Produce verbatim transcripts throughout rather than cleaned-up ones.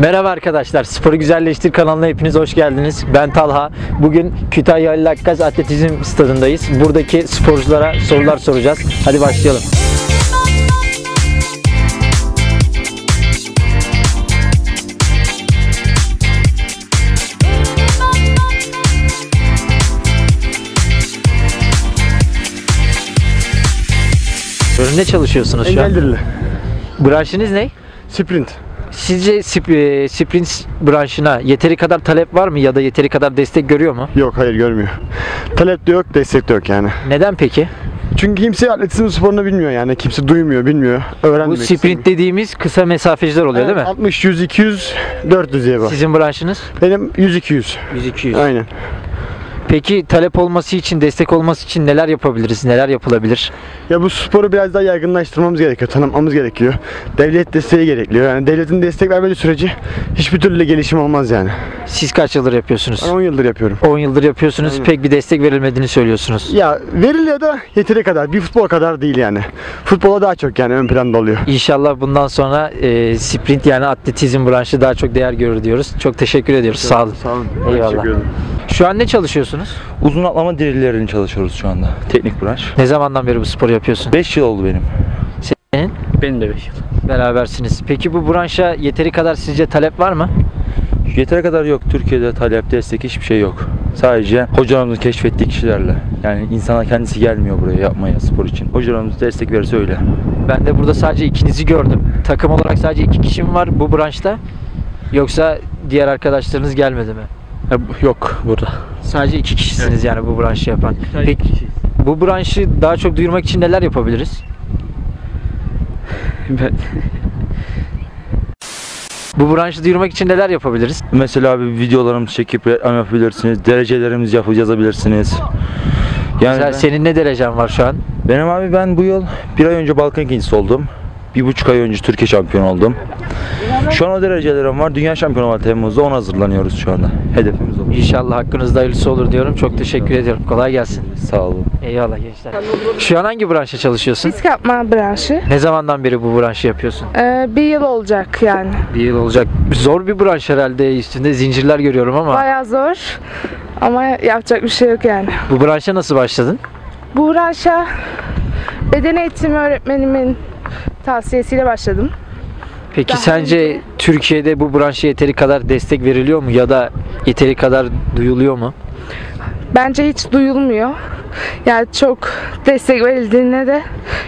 Merhaba arkadaşlar, Sporu Güzelleştir kanalına hepiniz hoş geldiniz. Ben Talha. Bugün Kütahya Halil Akkaş atletizm stadındayız. Buradaki sporculara sorular soracağız. Hadi başlayalım. Ne çalışıyorsunuz şu an? Engeldirli. Branşınız ne? Sprint. Sizce sprint branşına yeteri kadar talep var mı ya da yeteri kadar destek görüyor mu? Yok, hayır, görmüyor. Talep de yok, destek de yok yani. Neden peki? Çünkü kimse atletizm sporunu bilmiyor yani. Kimse duymuyor, bilmiyor. Öğrenmek Bu sprint istemiyor. Dediğimiz kısa mesafeciler oluyor, yani değil mi? altmış, yüz, iki yüz, dört yüz diye bak. Sizin branşınız? Benim yüz iki yüz. yüz iki yüz. Aynen. Peki talep olması için, destek olması için neler yapabiliriz, neler yapılabilir? Ya bu sporu biraz daha yaygınlaştırmamız gerekiyor, tanımamız gerekiyor. Devlet desteği gerekiyor. Yani devletin destek vermediği sürece hiçbir türlü gelişim olmaz yani. Siz kaç yıldır yapıyorsunuz? Ben on yıldır yapıyorum. on yıldır yapıyorsunuz, aynen. Pek bir destek verilmediğini söylüyorsunuz. Ya veriliyor da yeteri kadar, bir futbol kadar değil yani. Futbola daha çok yani ön planda oluyor. İnşallah bundan sonra e, sprint yani atletizm branşı daha çok değer görür diyoruz. Çok teşekkür ediyoruz. Sağ olun. Sağ olun. Eyvallah. Şu an ne çalışıyorsunuz? Uzun atlama dirilerini çalışıyoruz şu anda. Teknik branş. Ne zamandan beri bu sporu yapıyorsun? beş yıl oldu benim. Senin? Benim de beş yıl. Berabersiniz. Peki bu branşa yeteri kadar sizce talep var mı? Yeteri kadar yok. Türkiye'de talep, destek hiçbir şey yok. Sadece hocalarımızın keşfettiği kişilerle. Yani insana kendisi gelmiyor buraya yapmaya spor için. Hocalarımız destek verirse öyle. Ben de burada sadece ikinizi gördüm. Takım olarak sadece iki kişi mi var bu branşta? Yoksa diğer arkadaşlarınız gelmedi mi? Yok burada. Sadece iki kişisiniz yani bu branşı yapan. Peki bu branşı daha çok duyurmak için neler yapabiliriz? Ben... Bu branşı duyurmak için neler yapabiliriz? Mesela abi videolarımızı çekip reklam yapabilirsiniz. Derecelerimizi yapıp yazabilirsiniz. Yani mesela ben... Senin ne derecen var şu an? Benim abi ben bu yıl bir ay önce Balkan ikincisi oldum. Bir buçuk ay önce Türkiye şampiyonu oldum. Şu an o derecelerim var. Dünya şampiyonu var Temmuz'da. Ona hazırlanıyoruz şu anda. Hedefimiz olur. İnşallah hakkınızda hayırlısı olur diyorum. Çok teşekkür ediyorum. Kolay gelsin. Sağ olun. Eyvallah gençler. Şu an hangi branşa çalışıyorsun? Risk atma branşı. Ne zamandan beri bu branşı yapıyorsun? Ee, bir yıl olacak yani. Bir yıl olacak. Zor bir branş herhalde. Üstünde zincirler görüyorum ama. Bayağı zor. Ama yapacak bir şey yok yani. Bu branşa nasıl başladın? Bu branşa beden eğitimi öğretmenimin tavsiyesiyle başladım. Peki daha sence önce... Türkiye'de bu branşa yeteri kadar destek veriliyor mu ya da yeteri kadar duyuluyor mu? Bence hiç duyulmuyor. Yani çok destek verildiğine de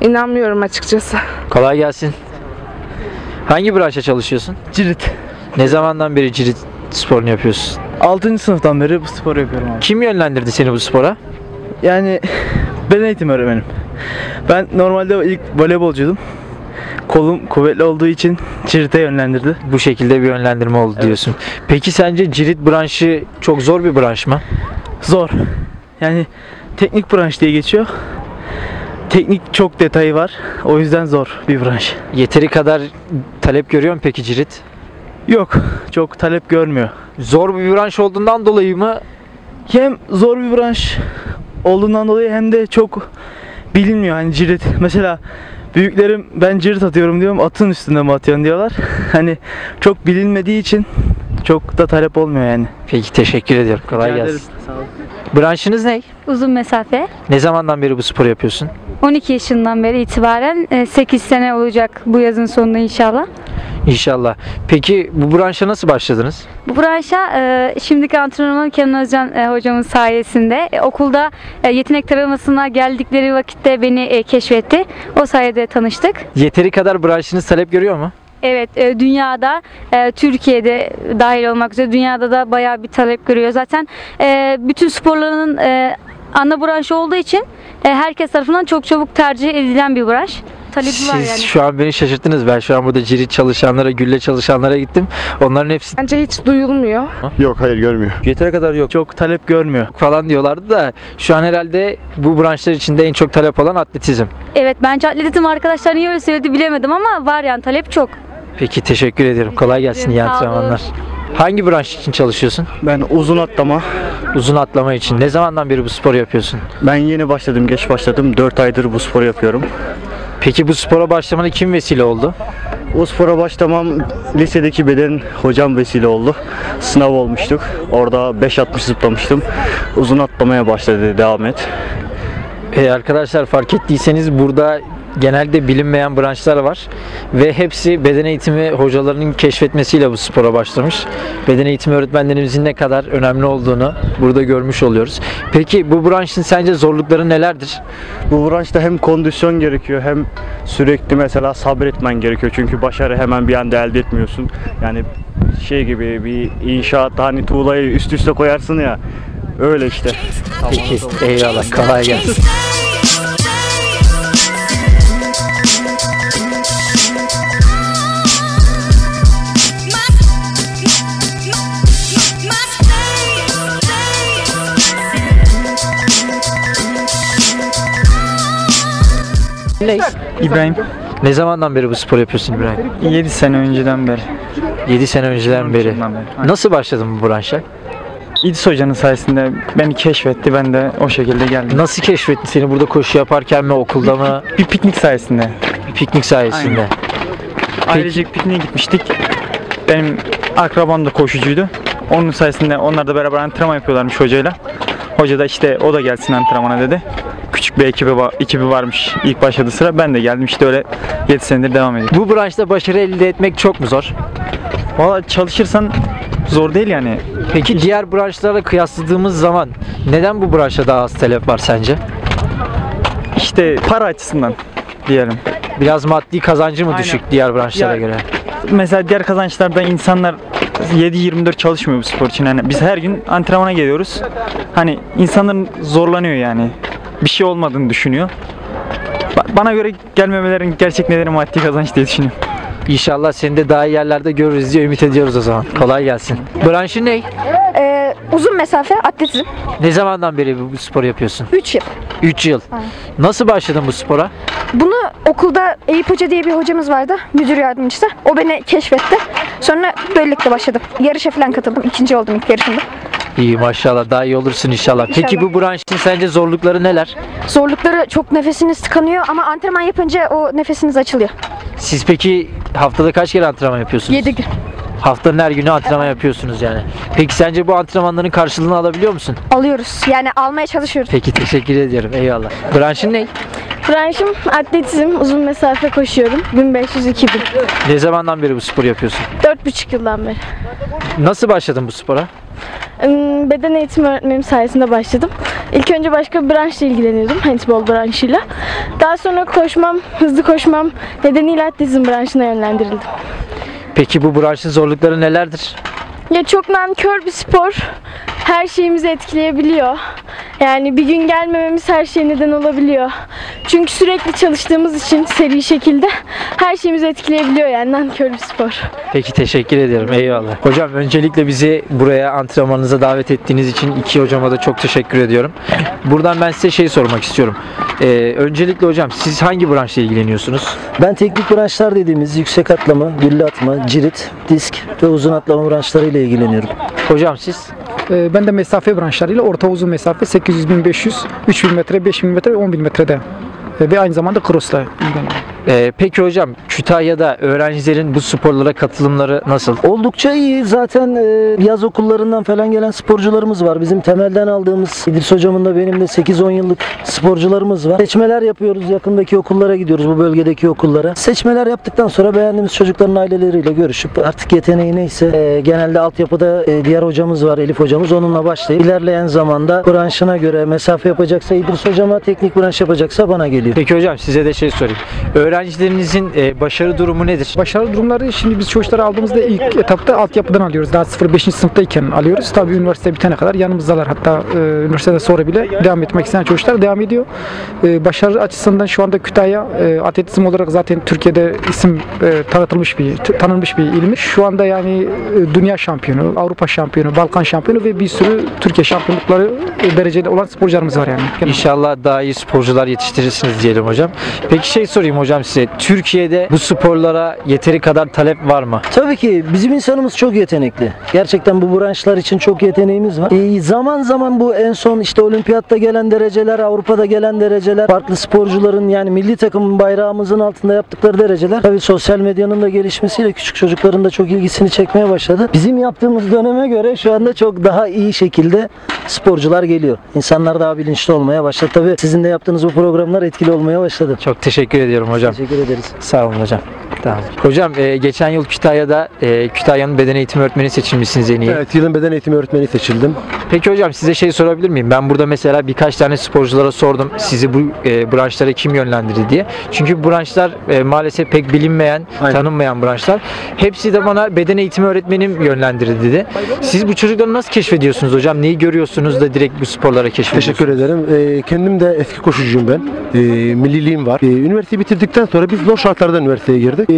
inanmıyorum açıkçası. Kolay gelsin. Hangi branşa çalışıyorsun? Cirit. Ne zamandan beri cirit sporunu yapıyorsun? altıncı sınıftan beri bu sporu yapıyorum abi. Kim yönlendirdi seni bu spora? Yani beden eğitimi öğretmenim. Ben normalde ilk voleybolcuydum. Kolum kuvvetli olduğu için cirite yönlendirdi. Bu şekilde bir yönlendirme oldu, evet. Diyorsun. Peki sence cirit branşı çok zor bir branş mı? Zor. Yani teknik branş diye geçiyor. Teknik çok detayı var. O yüzden zor bir branş. Yeteri kadar talep görüyor mu peki cirit? Yok. Çok talep görmüyor. Zor bir branş olduğundan dolayı mı? Hem zor bir branş olduğundan dolayı hem de çok bilinmiyor hani cirit. Mesela büyüklerim ben cirit atıyorum diyorum, atın üstünde mi atıyorsun diyorlar. Hani çok bilinmediği için çok da talep olmuyor yani. Peki teşekkür ediyorum. Kolay gelsin. Sağ olun. Branşınız ne? Uzun mesafe. Ne zamandan beri bu sporu yapıyorsun? on iki yaşından beri itibaren, sekiz sene olacak bu yazın sonunda inşallah. İnşallah. Peki bu branşa nasıl başladınız? Bu branşa e, şimdiki antrenörüm Kenan Özcan e, hocamın sayesinde e, okulda e, yetenek taramasına geldikleri vakitte beni e, keşfetti. O sayede tanıştık. Yeteri kadar branşınız talep görüyor mu? Evet, e, dünyada, e, Türkiye'de dahil olmak üzere dünyada da bayağı bir talep görüyor. Zaten e, bütün sporların e, ana branşı olduğu için e, herkes tarafından çok çabuk tercih edilen bir branş. Siz yani. Şu an beni şaşırttınız. Ben şu an burada cirit çalışanlara, gülle çalışanlara gittim. Onların hepsi... Bence hiç duyulmuyor. Ha? Yok, hayır, görmüyor. Yeteri kadar yok. Çok talep görmüyor falan diyorlardı da şu an herhalde bu branşlar içinde en çok talep olan atletizm. Evet, bence atletizm arkadaşlar niye öyle söyledi bilemedim ama var yani, talep çok. Peki, teşekkür ederim. Teşekkür Kolay gelsin iyi antrenmanlar. Hangi branş için çalışıyorsun? Ben uzun atlama. Uzun atlama için. Ne zamandan beri bu sporu yapıyorsun? Ben yeni başladım, geç başladım. dört aydır bu sporu yapıyorum. Peki bu spora başlamana kim vesile oldu? O spora başlamam lisedeki beden hocam vesile oldu. Sınav olmuştuk. Orada beş altmış zıplamıştım. Uzun atlamaya başladı, devam et. Ee, arkadaşlar fark ettiyseniz burada genelde bilinmeyen branşlar var ve hepsi beden eğitimi hocalarının keşfetmesiyle bu spora başlamış. Beden eğitimi öğretmenlerimizin ne kadar önemli olduğunu burada görmüş oluyoruz. Peki bu branşın sence zorlukları nelerdir? Bu branşta hem kondisyon gerekiyor, hem sürekli mesela sabretmen gerekiyor. Çünkü başarı hemen bir anda elde etmiyorsun. Yani şey gibi bir inşaatta hani tuğlayı üst üste koyarsın ya, öyle işte. Peki, eyvallah, kolay gelsin. Ne? İbrahim. Ne zamandan beri bu spor yapıyorsun İbrahim? yedi sene önceden beri. yedi sene önceden beri. beri. Nasıl başladın bu branşa? İdris hocanın sayesinde beni keşfetti, ben de o şekilde geldim. Nasıl keşfetti seni? Burada koşu yaparken mi, okulda mı? Bir piknik sayesinde. Bir piknik sayesinde. Aynen. Ayrıca pikniğe gitmiştik. Benim akrabam da koşucuydu. Onun sayesinde, onlar da beraber antrenman yapıyorlarmış hocayla. Hoca da işte o da gelsin antrenmana dedi. Küçük bir ekibi, ekibi varmış ilk başladığı sıra. Ben de geldim işte, öyle yedi senedir devam ediyorum. Bu branşta başarı elde etmek çok mu zor? Valla çalışırsan zor değil yani. Peki diğer branşlara kıyasladığımız zaman neden bu branşa daha az talep var sence? İşte para açısından diyelim. Biraz maddi kazancı mı Aynen. düşük diğer branşlara ya, göre? Mesela diğer kazançlarda insanlar yedi yirmi dört çalışmıyor bu spor için. Yani biz her gün antrenmana geliyoruz. Hani insanların zorlanıyor yani. Bir şey olmadığını düşünüyor. Bana göre gelmemelerin gerçek nedeni maddi kazanç diye düşünüyorum. İnşallah seni de daha iyi yerlerde görürüz diye ümit ediyoruz o zaman. Kolay gelsin. Branşın ne? Ee, uzun mesafe atletizm. Ne zamandan beri bu sporu yapıyorsun? üç yıl. üç yıl. Aynen. Nasıl başladın bu spora? Bunu okulda Eyüp Hoca diye bir hocamız vardı. Müdür yardımcısı. O beni keşfetti. Sonra böylelikle başladım. Yarışa falan katıldım. İkinci oldum ilk yarışımda. İyi, maşallah, daha iyi olursun inşallah. inşallah. Peki bu branşın sence zorlukları neler? Zorlukları çok, nefesiniz tıkanıyor ama antrenman yapınca o nefesiniz açılıyor. Siz peki haftada kaç kere antrenman yapıyorsunuz? yedi gün. Haftanın her günü antrenman evet. yapıyorsunuz yani. Peki sence bu antrenmanların karşılığını alabiliyor musun? Alıyoruz. Yani almaya çalışıyoruz. Peki, teşekkür ediyorum. Eyvallah. Branşın ne? Branşım atletizm, uzun mesafe koşuyorum. bin beş yüz iki bin. Ne zamandan beri bu sporu yapıyorsun? dört buçuk yıldan beri. Nasıl başladın bu spora? Beden eğitimi öğretmenim sayesinde başladım. İlk önce başka bir branşla ilgileniyordum, handball branşıyla. Daha sonra koşmam, hızlı koşmam nedeniyle atletizm branşına yönlendirildim. Peki bu branşın zorlukları nelerdir? Ya çok nankör bir spor. Her şeyimizi etkileyebiliyor. Yani bir gün gelmememiz her şeye neden olabiliyor. Çünkü sürekli çalıştığımız için seri şekilde her şeyimizi etkileyebiliyor, yani nankör bir spor. Peki, teşekkür ederim. Eyvallah. Hocam öncelikle bizi buraya antrenmanınıza davet ettiğiniz için iki hocama da çok teşekkür ediyorum. Buradan ben size şey sormak istiyorum. Ee, öncelikle hocam, siz hangi branşla ilgileniyorsunuz? Ben teknik branşlar dediğimiz yüksek atlama, gülle atma, cirit, disk ve uzun atlama branşlarıyla ilgileniyorum. Hocam siz? Ben de mesafe branşlarıyla orta uzun mesafe sekiz yüz bin beş yüz, üç bin metre, beş bin metre ve on bin metrede ve aynı zamanda cross'la ilgileniyorum. Ee, peki hocam, Kütahya'da öğrencilerin bu sporlara katılımları nasıl? Oldukça iyi. Zaten e, yaz okullarından falan gelen sporcularımız var. Bizim temelden aldığımız, İdris hocamın da benim de sekiz on yıllık sporcularımız var. Seçmeler yapıyoruz. Yakındaki okullara gidiyoruz, bu bölgedeki okullara. Seçmeler yaptıktan sonra beğendiğimiz çocukların aileleriyle görüşüp artık yeteneği neyse e, genelde altyapıda e, diğer hocamız var, Elif hocamız. Onunla başlayıp ilerleyen zamanda branşına göre mesafe yapacaksa İdris hocama, teknik branş yapacaksa bana geliyor. Peki hocam, size de şey sorayım. Öğren Öğrencilerinizin başarı durumu nedir? Başarı durumları, şimdi biz çocukları aldığımızda ilk etapta altyapıdan alıyoruz. Daha sıfır beşinci sınıftayken alıyoruz. Tabii üniversite bitene kadar yanımızdalar. Hatta e, üniversiteden sonra bile devam etmek isteyen çocuklar devam ediyor. E, başarı açısından şu anda Kütahya e, atletizm olarak zaten Türkiye'de isim e, tanıtılmış bir, tanınmış bir ilmi. Şu anda yani e, dünya şampiyonu, Avrupa şampiyonu, Balkan şampiyonu ve bir sürü Türkiye şampiyonlukları e, derecede olan sporcularımız var yani. İnşallah daha iyi sporcular yetiştirirsiniz diyelim hocam. Peki şey sorayım hocam, size. Türkiye'de bu sporlara yeteri kadar talep var mı? Tabii ki bizim insanımız çok yetenekli. Gerçekten bu branşlar için çok yeteneğimiz var. E, zaman zaman bu en son işte olimpiyatta gelen dereceler, Avrupa'da gelen dereceler, farklı sporcuların yani milli takımın bayrağımızın altında yaptıkları dereceler. Tabii sosyal medyanın da gelişmesiyle küçük çocukların da çok ilgisini çekmeye başladı. Bizim yaptığımız döneme göre şu anda çok daha iyi şekilde sporcular geliyor. İnsanlar daha bilinçli olmaya başladı. Tabii sizin de yaptığınız bu programlar etkili olmaya başladı. Çok teşekkür ediyorum hocam. Teşekkür ederiz. Sağ olun hocam. Tamam. Hocam e, geçen yıl Kütahya'da e, Kütahya'nın beden eğitimi öğretmeni seçilmişsiniz en iyi. Evet, yılın beden eğitimi öğretmeni seçildim. Peki hocam size şey sorabilir miyim? Ben burada mesela birkaç tane sporculara sordum sizi bu e, branşlara kim yönlendirdi diye. Çünkü bu branşlar e, maalesef pek bilinmeyen, aynen, tanınmayan branşlar. Hepsi de bana beden eğitimi öğretmenim yönlendirdi dedi. Siz bu çocukları nasıl keşfediyorsunuz hocam? Neyi görüyorsunuz da direkt bu sporlara keşfediyorsunuz? Teşekkür ederim. E, kendim de eski koşucuyum ben. E, milliliğim var. E, üniversiteyi bitirdikten sonra biz zor şartlarda üniversiteye girdik. Ee,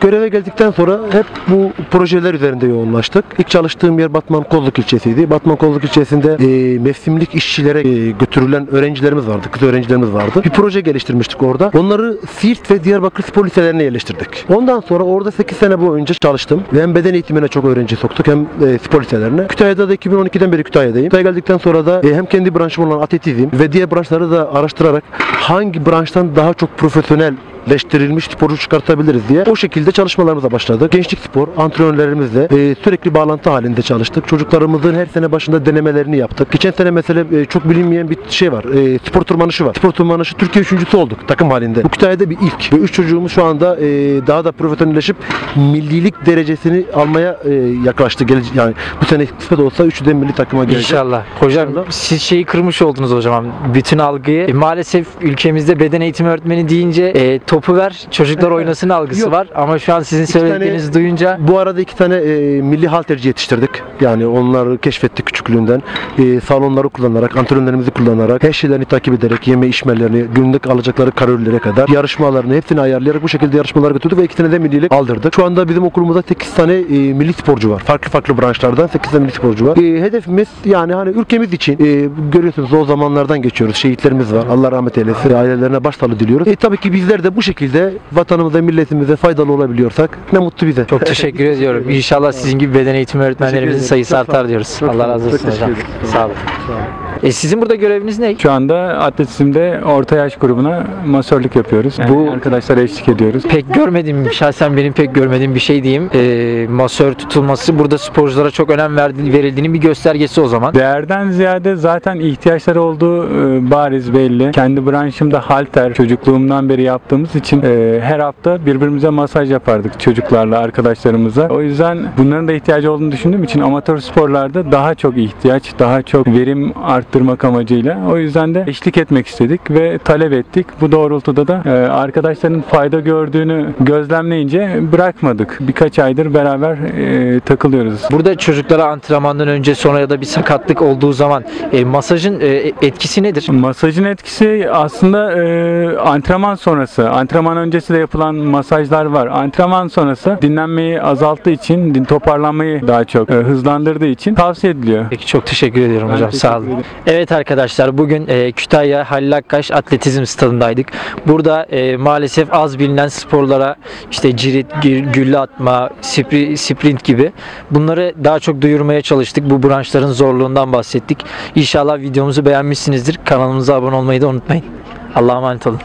göreve geldikten sonra hep bu projeler üzerinde yoğunlaştık. İlk çalıştığım yer Batman Kozluk ilçesiydi. Batman Kozluk ilçesinde e, mevsimlik işçilere e, götürülen öğrencilerimiz vardı, kız öğrencilerimiz vardı. Bir proje geliştirmiştik orada. Onları Siirt ve Diyarbakır spor liselerine yerleştirdik. Ondan sonra orada sekiz sene boyunca çalıştım. Hem beden eğitimine çok öğrenci soktuk hem e, spor liselerine. Kütahya'da da iki bin on ikiden beri Kütahya'dayım. Kütahya'ya geldikten sonra da e, hem kendi branşım olan atletizm ve diğer branşları da araştırarak hangi branştan daha çok profesyonel leştirilmiş sporu çıkartabiliriz diye o şekilde çalışmalarımıza başladık. Gençlik spor antrenörlerimizle e, sürekli bağlantı halinde çalıştık. Çocuklarımızın her sene başında denemelerini yaptık. Geçen sene mesela e, çok bilinmeyen bir şey var. E, spor tırmanışı var. Spor tırmanışı Türkiye üçüncüsü olduk takım halinde. Bu Kütahya'da bir ilk. Ve üç çocuğumuz şu anda e, daha da profesyonelleşip millilik derecesini almaya e, yaklaştı. Gele, yani bu sene kısmet olsa üçü de milli takıma gelecek. İnşallah. Hocam İnşallah. Siz şeyi kırmış oldunuz hocam. Bütün algıyı. E, maalesef ülkemizde beden eğitimi öğretmeni deyince e, topu ver, çocuklar oynasın algısı yok var ama şu an sizin söylediğinizi duyunca. Bu arada iki tane e, milli halterci yetiştirdik. Yani onları keşfettik küçüklüğünden. E, salonları kullanarak, antrenörlerimizi kullanarak, her şeylerini takip ederek, yeme içmelerini, günlük alacakları kalorilere kadar, yarışmalarını hepsini ayarlayarak bu şekilde yarışmalara götürdük ve iki tane de millilik aldırdık. Şu anda bizim okulumuzda sekiz tane e, milli sporcu var. Farklı farklı branşlardan sekiz tane milli sporcu var. E, hedefimiz yani hani ülkemiz için e, görüyorsunuz o zamanlardan geçiyoruz. Şehitlerimiz var. Allah rahmet eylesin. Ailelerine başsağlığı diliyoruz. E, tabii ki bizler de bu şekilde vatanımıza, milletimize faydalı olabiliyorsak ne mutlu bize. Çok teşekkür ediyorum. İnşallah sizin gibi beden eğitimi öğretmenlerimizin sayısı artar diyoruz. Allah razı olsun hocam. Sağ olun. E sizin burada göreviniz ne? Şu anda atletizmde orta yaş grubuna masörlük yapıyoruz. Yani bu arkadaşlara eşlik ediyoruz. Pek görmediğim, şahsen benim pek görmediğim bir şey diyeyim. E, masör tutulması burada sporculara çok önem verildiğinin bir göstergesi o zaman. Değerden ziyade zaten ihtiyaçları olduğu e, bariz belli. Kendi branşımda halter çocukluğumdan beri yaptığımız için e, her hafta birbirimize masaj yapardık çocuklarla, arkadaşlarımıza. O yüzden bunların da ihtiyacı olduğunu düşündüğüm için amatör sporlarda daha çok ihtiyaç, daha çok verim art durmak amacıyla. O yüzden de eşlik etmek istedik ve talep ettik. Bu doğrultuda da e, arkadaşların fayda gördüğünü gözlemleyince bırakmadık. Birkaç aydır beraber e, takılıyoruz. Burada çocuklara antrenmandan önce sonra ya da bir sakatlık olduğu zaman e, masajın e, etkisi nedir? Masajın etkisi aslında e, antrenman sonrası. Antrenman öncesi de yapılan masajlar var. Antrenman sonrası dinlenmeyi azalttığı için, toparlanmayı daha çok e, hızlandırdığı için tavsiye ediliyor. Peki, çok teşekkür ediyorum ben hocam. Teşekkür Sağ olun. Ederim. Evet arkadaşlar, bugün e, Kütahya Halil Akkaş Atletizm Stadı'ndaydık. Burada e, maalesef az bilinen sporlara işte cirit, gülle atma, spri, sprint gibi bunları daha çok duyurmaya çalıştık. Bu branşların zorluğundan bahsettik. İnşallah videomuzu beğenmişsinizdir. Kanalımıza abone olmayı da unutmayın. Allah'a emanet olun.